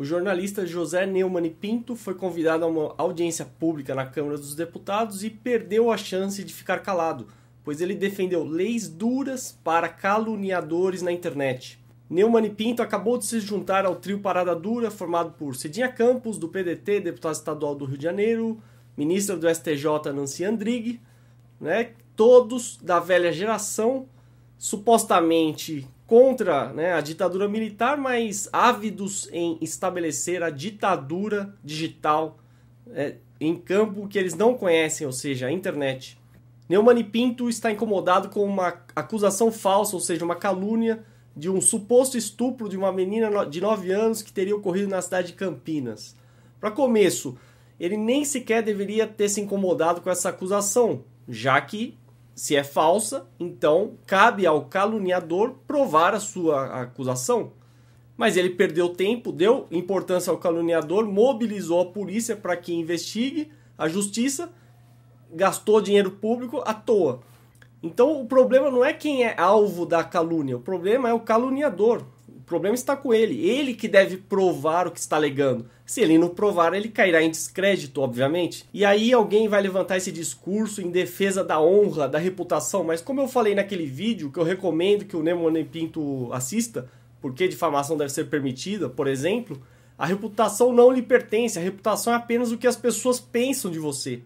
O jornalista José Nêumanne Pinto foi convidado a uma audiência pública na Câmara dos Deputados e perdeu a chance de ficar calado, pois ele defendeu leis duras para caluniadores na internet. Nêumanne Pinto acabou de se juntar ao Trio Parada Dura, formado por Cidinha Campos, do PDT, deputado estadual do Rio de Janeiro, ministra do STJ Nancy Andrighi, todos da velha geração, supostamente contra a ditadura militar, mas ávidos em estabelecer a ditadura digital em campo que eles não conhecem, ou seja, a internet. Nêumanne Pinto está incomodado com uma acusação falsa, ou seja, uma calúnia, de um suposto estupro de uma menina de 9 anos que teria ocorrido na cidade de Campinas. Para começo, ele nem sequer deveria ter se incomodado com essa acusação, já que, se é falsa, então cabe ao caluniador provar a sua acusação. Mas ele perdeu tempo, deu importância ao caluniador, mobilizou a polícia para que investigue, a justiça, gastou dinheiro público à toa. Então o problema não é quem é alvo da calúnia, o problema é o caluniador. O problema está com ele, ele que deve provar o que está alegando. Se ele não provar, ele cairá em descrédito, obviamente. E aí alguém vai levantar esse discurso em defesa da honra, da reputação, mas como eu falei naquele vídeo, que eu recomendo que o Nêumanne Pinto assista, porque difamação deve ser permitida, por exemplo, a reputação não lhe pertence, a reputação é apenas o que as pessoas pensam de você.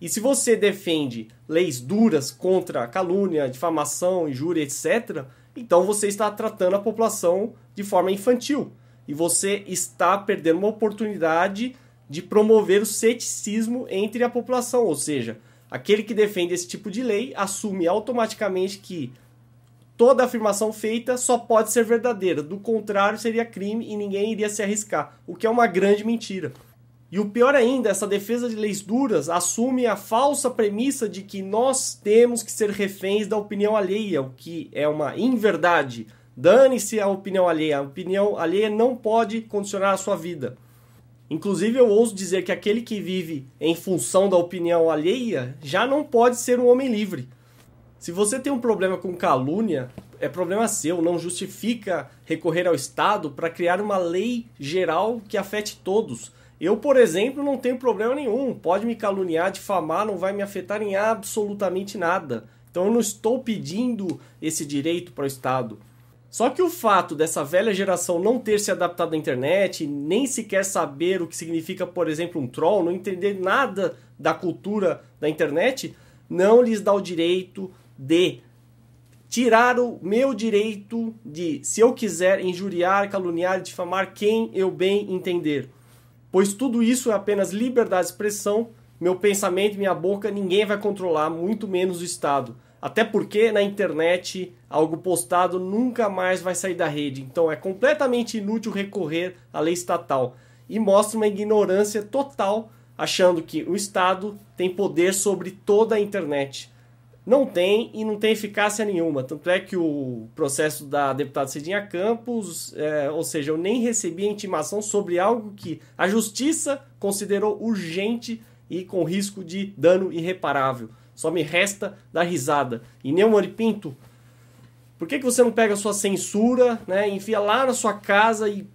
E se você defende leis duras contra calúnia, difamação, injúria, etc., então você está tratando a população de forma infantil e você está perdendo uma oportunidade de promover o ceticismo entre a população, ou seja, aquele que defende esse tipo de lei assume automaticamente que toda afirmação feita só pode ser verdadeira, do contrário seria crime e ninguém iria se arriscar, o que é uma grande mentira. E o pior ainda, essa defesa de leis duras assume a falsa premissa de que nós temos que ser reféns da opinião alheia, o que é uma inverdade. Dane-se a opinião alheia não pode condicionar a sua vida. Inclusive eu ouso dizer que aquele que vive em função da opinião alheia já não pode ser um homem livre. Se você tem um problema com calúnia, é problema seu, não justifica recorrer ao Estado para criar uma lei geral que afete todos. Eu, por exemplo, não tenho problema nenhum, pode me caluniar, difamar, não vai me afetar em absolutamente nada. Então eu não estou pedindo esse direito para o Estado. Só que o fato dessa velha geração não ter se adaptado à internet, nem sequer saber o que significa, por exemplo, um troll, não entender nada da cultura da internet, não lhes dá o direito de tirar o meu direito de, se eu quiser, injuriar, caluniar, difamar quem eu bem entender. Pois tudo isso é apenas liberdade de expressão, meu pensamento, minha boca, ninguém vai controlar, muito menos o Estado. Até porque na internet algo postado nunca mais vai sair da rede, então é completamente inútil recorrer à lei estatal. E mostra uma ignorância total, achando que o Estado tem poder sobre toda a internet. Não tem e não tem eficácia nenhuma, tanto é que o processo da deputada Cidinha Campos, ou seja, eu nem recebi a intimação sobre algo que a justiça considerou urgente e com risco de dano irreparável. Só me resta dar risada. E Nêumanne Pinto, por que você não pega a sua censura, enfia lá na sua casa e...